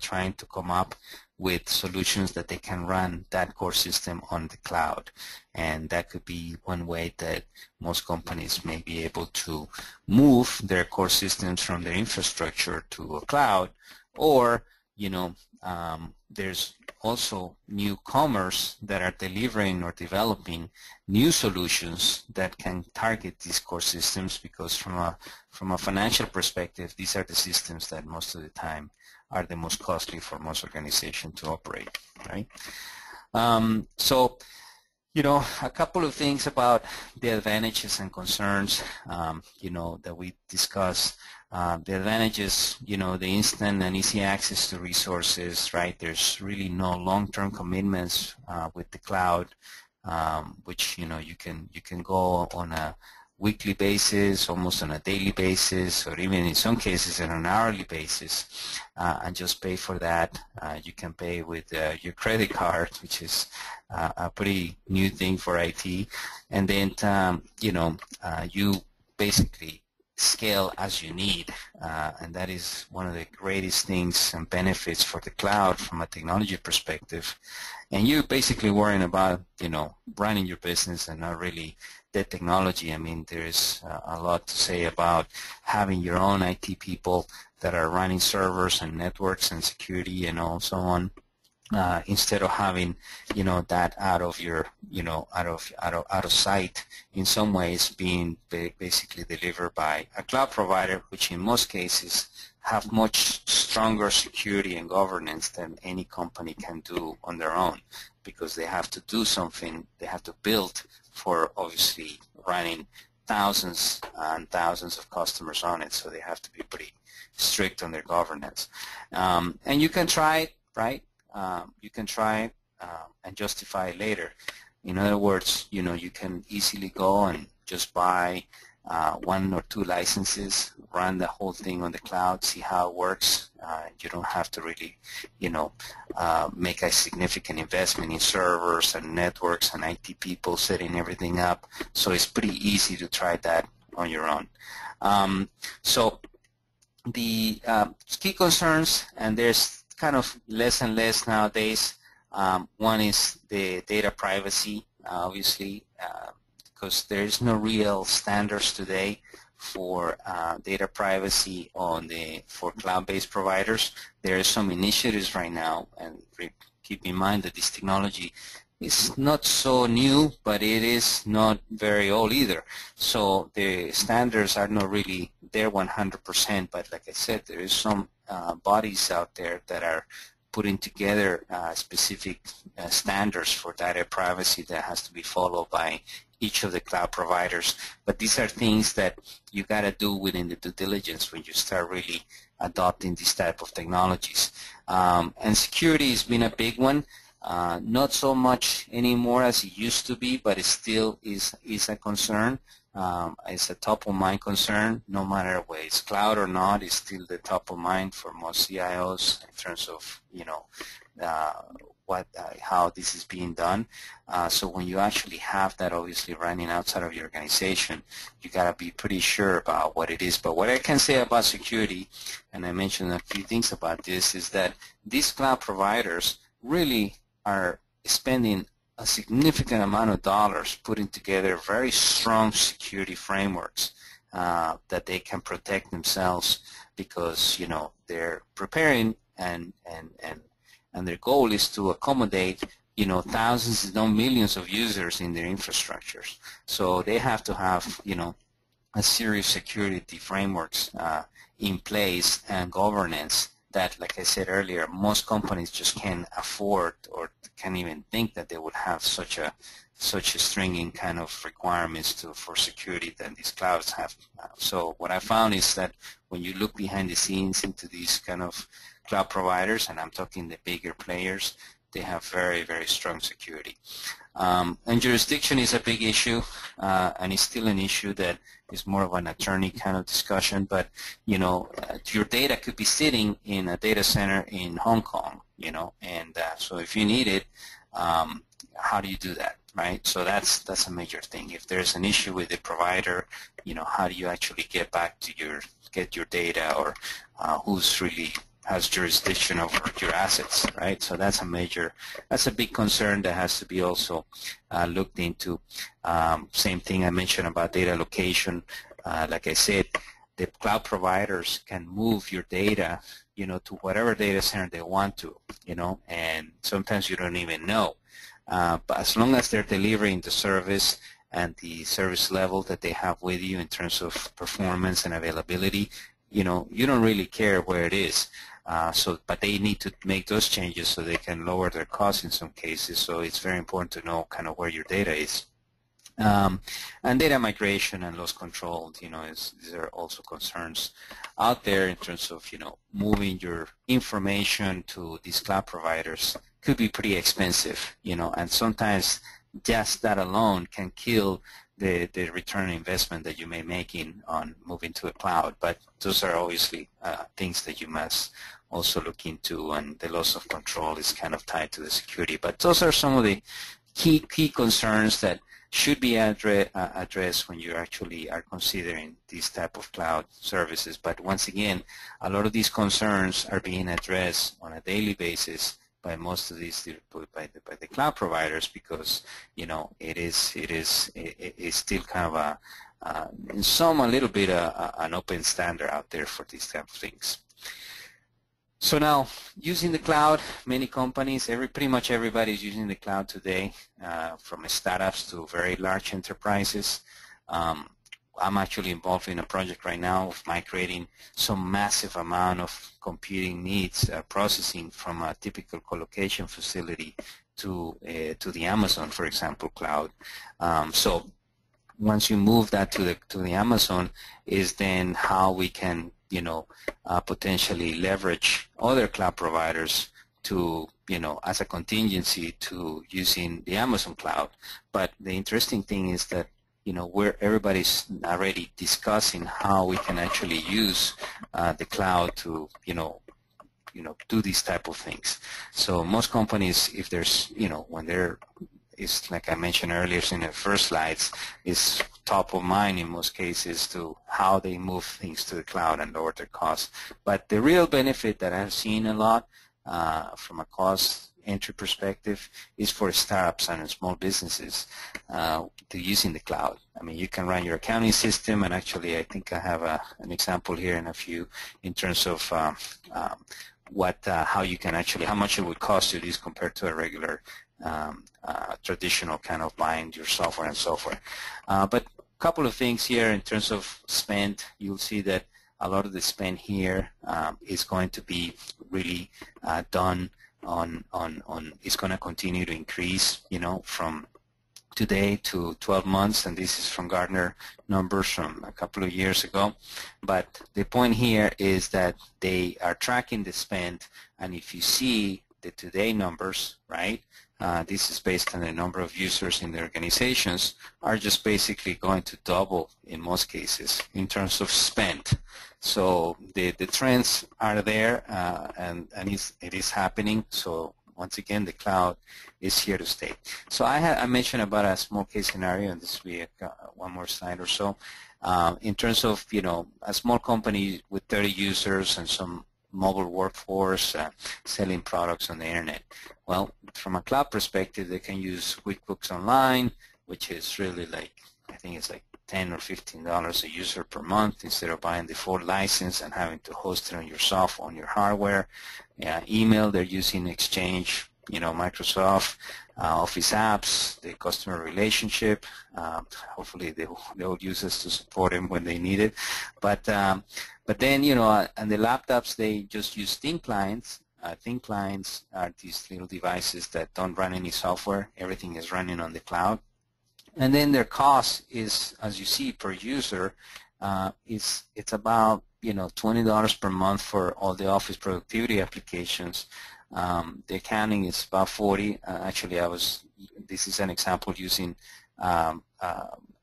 trying to come up with solutions that they can run that core system on the cloud. And that could be one way that most companies may be able to move their core systems from their infrastructure to a cloud, or there's also newcomers that are delivering or developing new solutions that can target these core systems, because from a financial perspective, these are the systems that most of the time are the most costly for most organizations to operate, right? So, a couple of things about the advantages and concerns, that we discussed. The advantages, the instant and easy access to resources, right? There's really no long-term commitments with the cloud, which you can go on a weekly basis, almost on a daily basis, or even in some cases on an hourly basis, and just pay for that. You can pay with your credit card, which is a pretty new thing for IT, and then you basically scale as you need, and that is one of the greatest things and benefits for the cloud from a technology perspective. And you're basically worrying about running your business and not really the technology. I mean, there is a lot to say about having your own IT people that are running servers and networks and security and all so on, instead of having that out of your out of sight, in some ways being basically delivered by a cloud provider, which in most cases have much stronger security and governance than any company can do on their own, because they have to do something, they have to build for obviously running thousands and thousands of customers on it, so they have to be pretty strict on their governance. And you can try it, right? You can try and justify it later. In other words, you can easily go and just buy 1 or 2 licenses, run the whole thing on the cloud, see how it works. You don't have to really, make a significant investment in servers and networks and IT people setting everything up. So it's pretty easy to try that on your own. So the key concerns, and there's kind of less and less nowadays. One is the data privacy, obviously, because there is no real standards today for data privacy for cloud-based providers. There are some initiatives right now, and keep in mind that this technology is not so new, but it is not very old either. So the standards are not really there 100%, but like I said, there is some bodies out there that are putting together specific standards for data privacy that has to be followed by each of the cloud providers. But these are things that you got to do within the due diligence when you start really adopting these type of technologies. And security has been a big one. Not so much anymore as it used to be, but it still is a concern. It's a top-of-mind concern, no matter whether it's cloud or not. It's still the top-of-mind for most CIOs in terms of, you know, how this is being done. So when you actually have that obviously running outside of your organization, you got to be pretty sure about what it is. But what I can say about security, and I mentioned a few things about this, is that these cloud providers really are spending a significant amount of dollars putting together very strong security frameworks that they can protect themselves, because, you know, they're preparing and their goal is to accommodate, you know, thousands if not millions of users in their infrastructures. So they have to have, you know, a serious security frameworks in place and governance that, like I said earlier, most companies just can't afford or can't even think that they would have such a stringent kind of requirements for security that these clouds have now. So what I found is that when you look behind the scenes into these kind of cloud providers, and I'm talking the bigger players, they have very, very strong security. And jurisdiction is a big issue, and it's still an issue that is more of an attorney kind of discussion, but, you know, your data could be sitting in a data center in Hong Kong, you know, and so if you need it, how do you do that, right? So that's a major thing. If there's an issue with the provider, you know, how do you actually get back to get your data, or who's really has jurisdiction over your assets, right? So that's a big concern that has to be also looked into. Same thing I mentioned about data location. Like I said, the cloud providers can move your data, you know, to whatever data center they want to, you know, and sometimes you don't even know. But as long as they're delivering the service and the service level that they have with you in terms of performance and availability, you know, you don't really care where it is. So, but they need to make those changes so they can lower their costs in some cases. So it's very important to know kind of where your data is. And data migration and loss control, you know, these are also concerns out there in terms of, you know, moving your information to these cloud providers could be pretty expensive, you know, and sometimes just that alone can kill the return investment that you may make in on moving to a cloud. But those are obviously things that you must also look into, and the loss of control is kind of tied to the security. But those are some of the key concerns that should be addressed when you actually are considering these type of cloud services. But once again, a lot of these concerns are being addressed on a daily basis by most of these, by the cloud providers, because, you know, it is still kind of a a little bit an open standard out there for these type of things. So now, using the cloud, many companies, pretty much everybody is using the cloud today, from startups to very large enterprises. I'm actually involved in a project right now of migrating some massive amount of computing needs processing from a typical colocation facility to the Amazon, for example, cloud. So once you move that to the Amazon, is then how we can, you know, potentially leverage other cloud providers to, you know, as a contingency to using the Amazon cloud. But the interesting thing is that, you know, where everybody's already discussing how we can actually use the cloud to, you know, do these type of things. So most companies, if there's, you know, when there is, like I mentioned earlier in the first slides, is top of mind in most cases to how they move things to the cloud and lower their costs. But the real benefit that I've seen a lot from a cost entry perspective is for startups and small businesses to using the cloud. I mean, you can run your accounting system, and actually I think I have an example here in a few in terms of what, how you can actually, how much it would cost you this compared to a regular traditional kind of buying your software and so forth. But a couple of things here in terms of spend, you'll see that a lot of the spend here is going to be really done on it's going to continue to increase, you know, from today to 12 months, and this is from Gartner numbers from a couple of years ago. But the point here is that they are tracking the spend, and if you see the today numbers, right, this is based on the number of users in the organizations, are just basically going to double in most cases in terms of spend. So the trends are there, and it is happening. So once again, the cloud is here to stay. So I mentioned about a small case scenario, and this will be one more slide or so. In terms of, you know, a small company with 30 users and some mobile workforce selling products on the internet. Well, from a cloud perspective, they can use QuickBooks Online, which is really like, I think it's like $10 or $15 a user per month instead of buying the full license and having to host it on yourself, on your hardware. Email, they're using Exchange, you know, Microsoft, Office apps, the customer relationship. Hopefully they will use us to support them when they need it. But then, you know, and the laptops, they just use thin clients. Thin clients are these little devices that don't run any software. Everything is running on the cloud. And then their cost is, as you see, per user, it's about, you know, $20 per month for all the office productivity applications. The accounting is about 40. Actually, this is an example using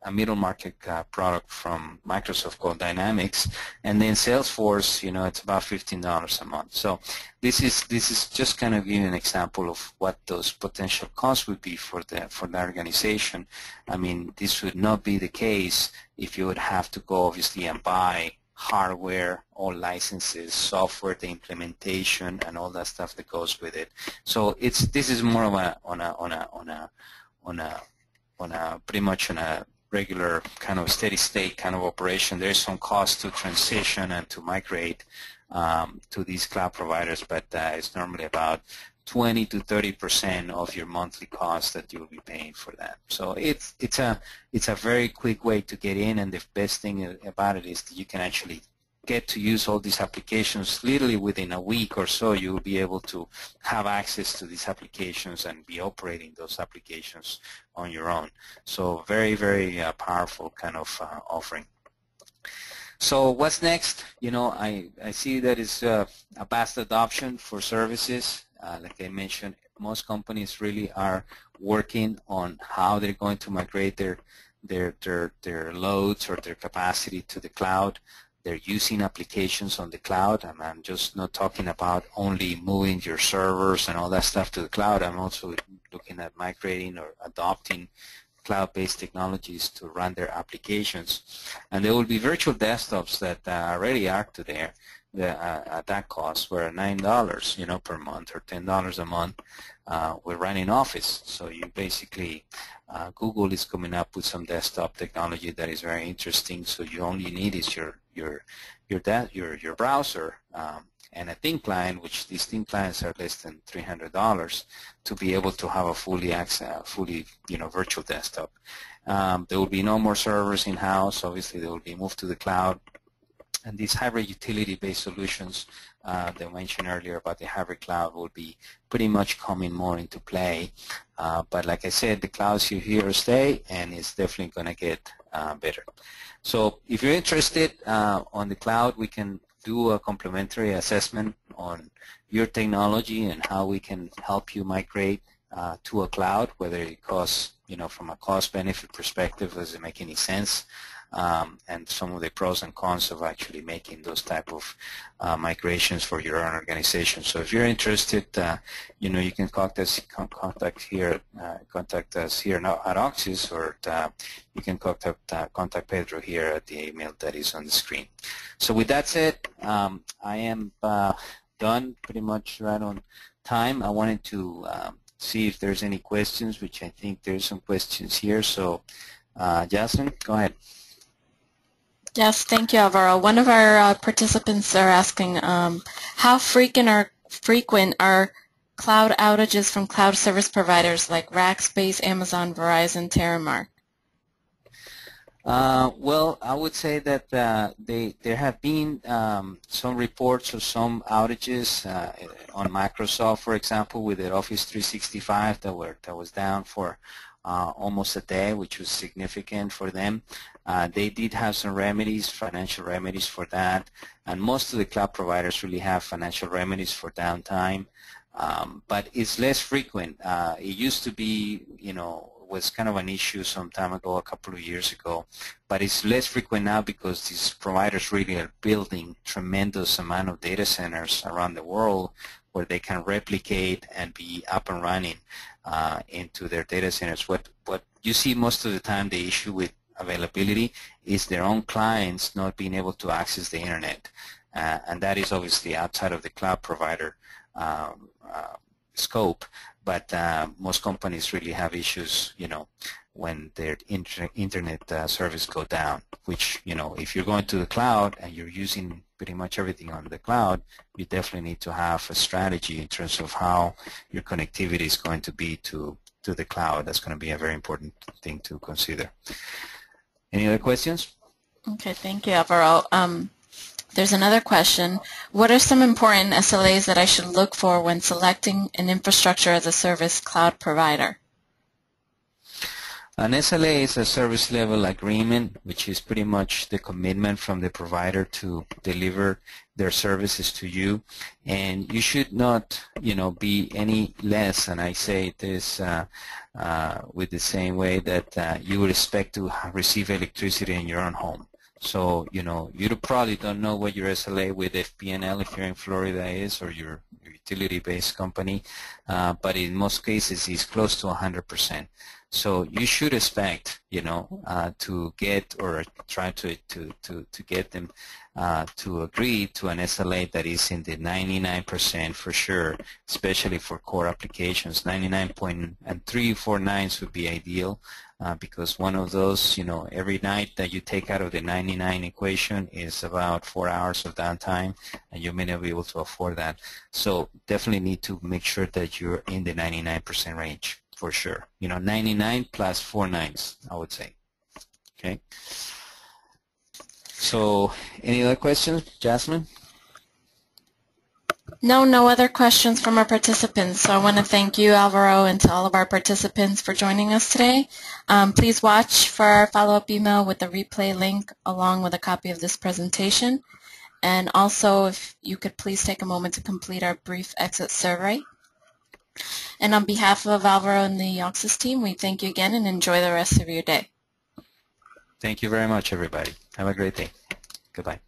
a middle market product from Microsoft called Dynamics, and then Salesforce, you know, it's about $15 a month. So this is just kind of giving an example of what those potential costs would be for the organization. I mean, this would not be the case if you would have to go obviously and buy hardware, all licenses, software, the implementation, and all that stuff that goes with it. So this is more of a on a pretty much on a regular kind of steady state kind of operation. There's some cost to transition and to migrate to these cloud providers, but it's normally about 20 to 30% of your monthly cost that you'll be paying for that. So it's a very quick way to get in, and the best thing about it is that you can actually get to use all these applications literally within a week or so. You'll be able to have access to these applications and be operating those applications on your own. So very, very powerful kind of offering. So what's next? You know, I see that it's a vast adoption for services. Like I mentioned, most companies really are working on how they're going to migrate their loads or their capacity to the cloud. They're using applications on the cloud, and I'm just not talking about only moving your servers and all that stuff to the cloud. I'm also looking at migrating or adopting cloud-based technologies to run their applications. And there will be virtual desktops that already are today at that cost, where $9, you know, per month or $10 a month. We're running Office, so you basically Google is coming up with some desktop technology that is very interesting. So you only need is your browser and a thin client, which these thin clients are less than $300, to be able to have a fully you know, virtual desktop. There will be no more servers in house. Obviously, they will be moved to the cloud. And these hybrid utility-based solutions that I mentioned earlier about the hybrid cloud will be pretty much coming more into play. But like I said, the cloud's here to stay, and it's definitely going to get better. So if you're interested on the cloud, we can do a complimentary assessment on your technology and how we can help you migrate to a cloud, whether it costs, you know, from a cost-benefit perspective, does it make any sense? And some of the pros and cons of actually making those type of migrations for your own organization. So if you're interested, you know, you can contact us here now at Auxis, or you can contact Pedro here at the email that is on the screen. So with that said, I am done, pretty much right on time. I wanted to see if there's any questions, which I think there's some questions here. So Yazan, go ahead. Yes, thank you, Alvaro. One of our participants are asking, how frequent are frequent are cloud outages from cloud service providers like Rackspace, Amazon, Verizon, Terremark? Well, I would say that there have been some reports of some outages on Microsoft, for example, with their Office 365 that was down for almost a day, which was significant for them. They did have some remedies, financial remedies for that, and most of the cloud providers really have financial remedies for downtime, but it's less frequent. It used to be, you know, was kind of an issue some time ago, a couple of years ago, but it's less frequent now because these providers really are building tremendous amount of data centers around the world where they can replicate and be up and running into their data centers. What you see most of the time, the issue with availability is their own clients not being able to access the internet, and that is obviously outside of the cloud provider scope. But most companies really have issues, you know, when their internet service go down, which, you know, if you're going to the cloud and you're using pretty much everything on the cloud, you definitely need to have a strategy in terms of how your connectivity is going to be to the cloud. That's going to be a very important thing to consider. Any other questions? Okay, thank you, Alvaro. There's another question. What are some important SLAs that I should look for when selecting an infrastructure as a service cloud provider? An SLA is a service level agreement, which is pretty much the commitment from the provider to deliver their services to you. And you should not, you know, be any less, and I say this with the same way that you would expect to receive electricity in your own home. So, you know, you probably don't know what your SLA with FPNL, if you're in Florida, is, or your utility-based company, but in most cases it's close to 100%. So you should expect, you know, to get or try to get them to agree to an SLA that is in the 99% for sure, especially for core applications. 99.349 would be ideal, because one of those, you know, every night that you take out of the 99 equation is about 4 hours of downtime, and you may not be able to afford that. So definitely need to make sure that you're in the 99% range. For sure, you know, 99 plus 4 nines, I would say. Okay. So, any other questions, Jasmine? No, no other questions from our participants. So I want to thank you, Alvaro, and to all of our participants for joining us today. Please watch for our follow-up email with the replay link along with a copy of this presentation. And also, if you could please take a moment to complete our brief exit survey. And on behalf of Alvaro and the Auxis team, we thank you again and enjoy the rest of your day. Thank you very much, everybody. Have a great day. Goodbye.